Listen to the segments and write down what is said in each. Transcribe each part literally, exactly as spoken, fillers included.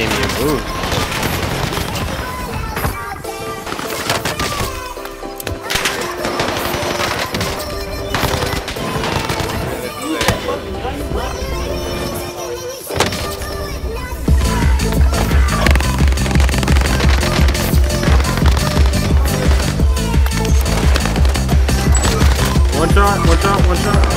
didn't even move. One shot, one shot, one shot.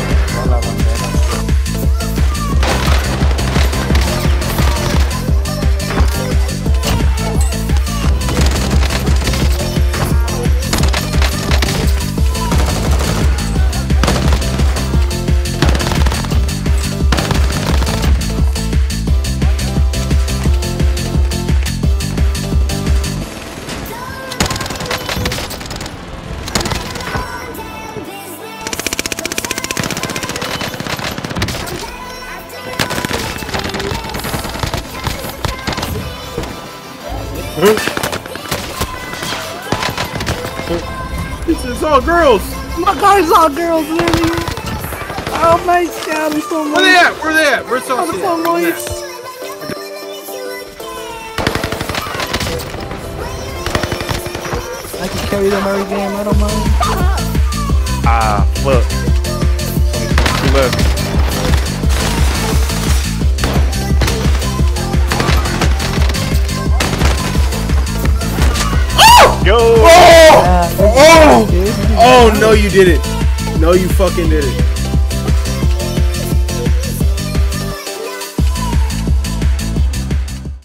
This is all girls! My car is all girls, literally! Oh my god, it's so nice! Where they at? Where they at? We're so oh, so nice! I can carry them every game, I don't mind. Ah, uh, look. Look. Yo! Oh! Oh! Oh no, you did it. No, you fucking did it.